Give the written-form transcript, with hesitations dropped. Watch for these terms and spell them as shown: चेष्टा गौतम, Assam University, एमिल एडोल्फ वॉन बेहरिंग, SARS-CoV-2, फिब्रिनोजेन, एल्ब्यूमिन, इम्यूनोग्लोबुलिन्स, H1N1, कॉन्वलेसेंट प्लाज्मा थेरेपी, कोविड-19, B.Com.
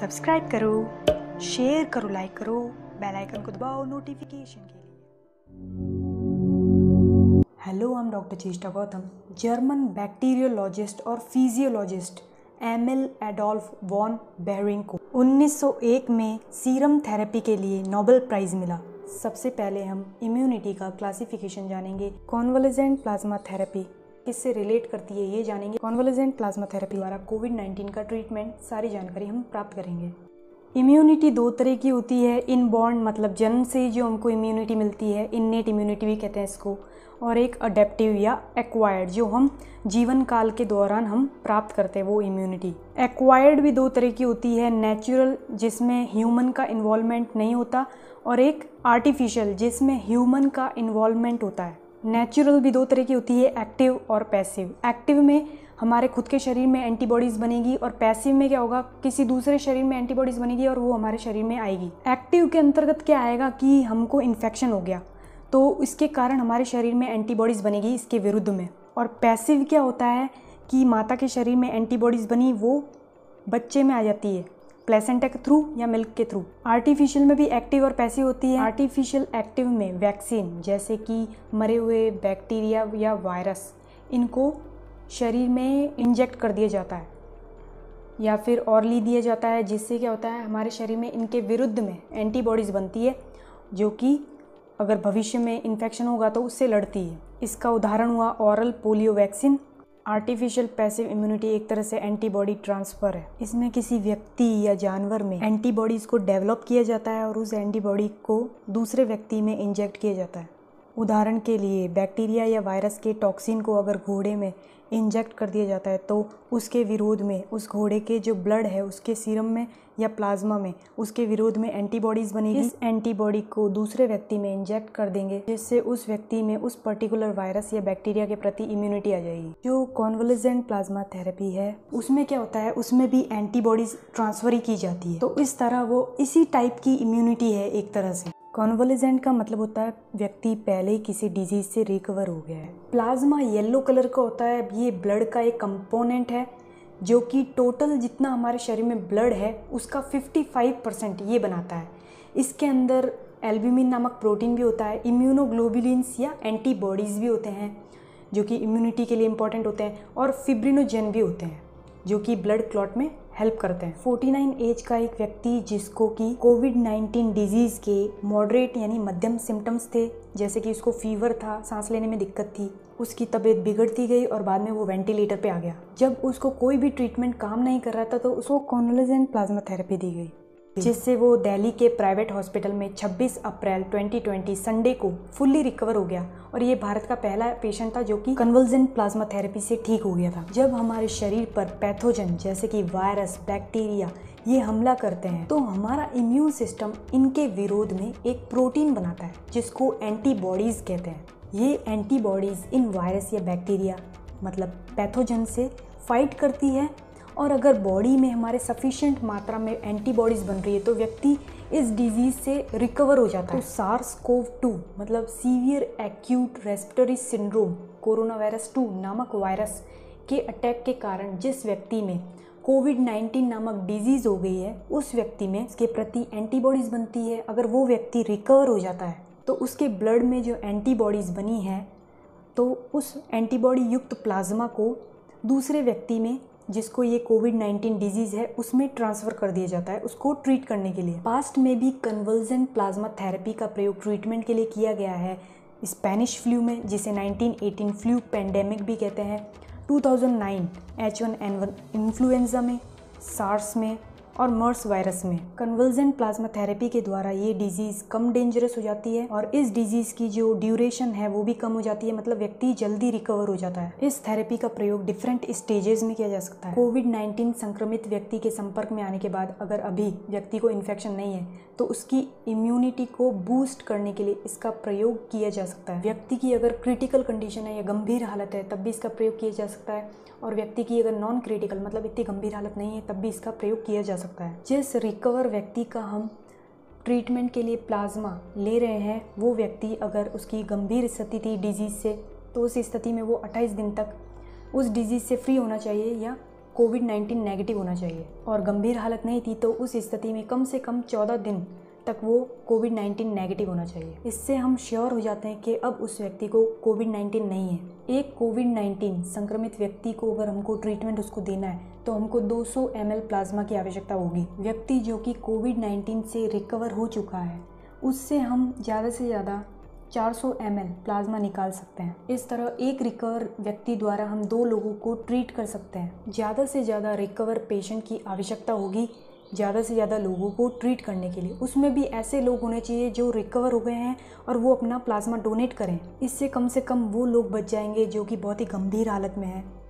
Subscribe करो, share करो, like करो, बेल आइकन को दबाओ नोटिफिकेशन के लिए। Hello, I am doctor चेष्टा गौतम। German bacteriologist और physiologist एमिल एडोल्फ वॉन बेहरिंग को 1901 में सीरम थेरेपी के लिए नोबेल प्राइज़ मिला। सबसे पहले हम इम्यूनिटी का क्लासिफिकेशन जानेंगे। कॉन्वलेसेंट प्लाज्मा थेरेपी किससे रिलेट करती है ये जानेंगे। कॉन्वलेसेंट प्लाज्मा थेरेपी द्वारा कोविड-19 का ट्रीटमेंट सारी जानकारी हम प्राप्त करेंगे। इम्यूनिटी दो तरह की होती है। इनबॉर्न मतलब जन्म से ही जो हमको इम्यूनिटी मिलती है, इननेट इम्यूनिटी भी कहते हैं इसको, और एक अडेप्टिव या एक्वायर्ड जो हम जीवन काल के दौरान हम प्राप्त करते हैं वो इम्यूनिटी। एक्वायर्ड भी दो तरह की होती है, नेचुरल जिसमें ह्यूमन का इन्वॉल्वमेंट नहीं होता, और एक आर्टिफिशियल जिसमें ह्यूमन का इन्वॉल्वमेंट होता है। नेचुरल भी दो तरह की होती है, एक्टिव और पैसिव। एक्टिव में हमारे खुद के शरीर में एंटीबॉडीज़ बनेगी, और पैसिव में क्या होगा, किसी दूसरे शरीर में एंटीबॉडीज़ बनेगी और वो हमारे शरीर में आएगी। एक्टिव के अंतर्गत क्या आएगा कि हमको इन्फेक्शन हो गया तो इसके कारण हमारे शरीर में एंटीबॉडीज़ बनेगी इसके विरुद्ध में। और पैसिव क्या होता है कि माता के शरीर में एंटीबॉडीज़ बनी वो बच्चे में आ जाती है, प्लेसेंटा के थ्रू या मिल्क के थ्रू। आर्टिफिशियल में भी एक्टिव और पैसिव होती है। आर्टिफिशियल एक्टिव में वैक्सीन जैसे कि मरे हुए बैक्टीरिया या वायरस इनको शरीर में इंजेक्ट कर दिया जाता है या फिर ऑरली दिया जाता है, जिससे क्या होता है हमारे शरीर में इनके विरुद्ध में एंटीबॉडीज़ बनती है, जो कि अगर भविष्य में इन्फेक्शन होगा तो उससे लड़ती है। इसका उदाहरण हुआ oral polio vaccine. Artificial passive immunity एक तरह से एंटीबॉडी ट्रांसफ़र है। इसमें किसी व्यक्ति या जानवर में एंटीबॉडीज़ को डेवलप किया जाता है और उस एंटीबॉडी को दूसरे व्यक्ति में इंजेक्ट किया जाता है। उदाहरण के लिए बैक्टीरिया या वायरस के टॉक्सिन को अगर घोड़े में इंजेक्ट कर दिया जाता है तो उसके विरोध में उस घोड़े के जो ब्लड है उसके सीरम में या प्लाज्मा में उसके विरोध में एंटीबॉडीज़ बनेगी। इस एंटीबॉडी को दूसरे व्यक्ति में इंजेक्ट कर देंगे, जिससे उस व्यक्ति में उस पर्टिकुलर वायरस या बैक्टीरिया के प्रति इम्यूनिटी आ जाएगी। जो कॉन्वलेसेंट प्लाज्मा थेरेपी है उसमें क्या होता है, उसमें भी एंटीबॉडीज़ ट्रांसफ़र ही की जाती है, तो इस तरह वो इसी टाइप की इम्यूनिटी है एक तरह से। कॉन्वलेसेंट का मतलब होता है व्यक्ति पहले किसी डिजीज़ से रिकवर हो गया है। प्लाज्मा येलो कलर का होता है। ये ब्लड का एक कंपोनेंट है जो कि टोटल जितना हमारे शरीर में ब्लड है उसका 55% ये बनाता है। इसके अंदर एल्ब्यूमिन नामक प्रोटीन भी होता है, इम्यूनोग्लोबुलिन्स या एंटीबॉडीज़ भी होते हैं जो कि इम्यूनिटी के लिए इम्पॉर्टेंट होते हैं, और फिब्रिनोजेन भी होते हैं जो कि ब्लड क्लॉट में हेल्प करते हैं। 49 एज का एक व्यक्ति जिसको कि कोविड-19 डिजीज़ के मॉडरेट यानी मध्यम सिम्टम्स थे, जैसे कि उसको फीवर था, सांस लेने में दिक्कत थी, उसकी तबीयत बिगड़ती गई और बाद में वो वेंटिलेटर पे आ गया। जब उसको कोई भी ट्रीटमेंट काम नहीं कर रहा था तो उसको कॉन्वलेसेंट प्लाज्मा थेरेपी दी गई, जिससे वो दिल्ली के प्राइवेट हॉस्पिटल में 26 अप्रैल 2020 संडे को फुल्ली रिकवर हो गया, और ये भारत का पहला पेशेंट था जो कि कॉन्वलेसेंट प्लाज्मा थेरेपी से ठीक हो गया था। जब हमारे शरीर पर पैथोजन जैसे कि वायरस, बैक्टीरिया ये हमला करते हैं तो हमारा इम्यून सिस्टम इनके विरोध में एक प्रोटीन बनाता है जिसको एंटीबॉडीज़ कहते हैं। ये एंटीबॉडीज़ इन वायरस या बैक्टीरिया मतलब पैथोजन से फाइट करती है, और अगर बॉडी में हमारे सफिशेंट मात्रा में एंटीबॉडीज़ बन रही है तो व्यक्ति इस डिजीज़ से रिकवर हो जाता है। तो SARS-CoV-2 मतलब severe acute respiratory syndrome corona virus 2 नामक वायरस के अटैक के कारण जिस व्यक्ति में कोविड-19 नामक डिजीज़ हो गई है उस व्यक्ति में इसके प्रति एंटीबॉडीज़ बनती है। अगर वो व्यक्ति रिकवर हो जाता है तो उसके ब्लड में जो एंटीबॉडीज़ बनी है तो उस एंटीबॉडी युक्त प्लाज्मा को दूसरे व्यक्ति में जिसको ये कोविड-19 डिजीज़ है उसमें ट्रांसफ़र कर दिया जाता है उसको ट्रीट करने के लिए। पास्ट में भी कॉन्वलेसेंट प्लाज्मा थेरेपी का प्रयोग ट्रीटमेंट के लिए किया गया है। स्पेनिश फ्लू में, जिसे 1918 फ्लू पेंडेमिक भी कहते हैं, 2009 H1N1 इन्फ्लुएंजा में, सार्स में और मर्स वायरस में कॉन्वलेसेंट प्लाज्मा थेरेपी के द्वारा ये डिजीज़ कम डेंजरस हो जाती है, और इस डिजीज़ की जो ड्यूरेशन है वो भी कम हो जाती है, मतलब व्यक्ति जल्दी रिकवर हो जाता है। इस थेरेपी का प्रयोग डिफरेंट स्टेजेस में किया जा सकता है। कोविड-19 संक्रमित व्यक्ति के संपर्क में आने के बाद अगर अभी व्यक्ति को इन्फेक्शन नहीं है तो उसकी इम्यूनिटी को बूस्ट करने के लिए इसका प्रयोग किया जा सकता है। व्यक्ति की अगर क्रिटिकल कंडीशन है या गंभीर हालत है तब भी इसका प्रयोग किया जा सकता है, और व्यक्ति की अगर नॉन क्रिटिकल मतलब इतनी गंभीर हालत नहीं है तब भी इसका प्रयोग किया जा सकता है। जिस रिकवर व्यक्ति का हम ट्रीटमेंट के लिए प्लाज्मा ले रहे हैं वो व्यक्ति अगर उसकी गंभीर स्थिति थी डिजीज़ से तो उस स्थिति में वो 28 दिन तक उस डिजीज़ से फ्री होना चाहिए या कोविड-19 नेगेटिव होना चाहिए और गंभीर हालत नहीं थी तो उस स्थिति में कम से कम 14 दिन तक वो कोविड-19 नेगेटिव होना चाहिए। इससे हम श्योर हो जाते हैं कि अब उस व्यक्ति को कोविड-19 नहीं है। एक कोविड-19 संक्रमित व्यक्ति को अगर हमको ट्रीटमेंट उसको देना है तो हमको 200 ml प्लाज्मा की आवश्यकता होगी। व्यक्ति जो कि कोविड-19 से रिकवर हो चुका है उससे हम ज़्यादा से ज़्यादा 400 ml प्लाज्मा निकाल सकते हैं। इस तरह एक रिकवर व्यक्ति द्वारा हम 2 लोगों को ट्रीट कर सकते हैं। ज़्यादा से ज़्यादा रिकवर पेशेंट की आवश्यकता होगी ज़्यादा से ज़्यादा लोगों को ट्रीट करने के लिए। उसमें भी ऐसे लोग होने चाहिए जो रिकवर हो गए हैं और वो अपना प्लाज्मा डोनेट करें। इससे कम वो लोग बच जाएंगे जो कि बहुत ही गंभीर हालत में हैं।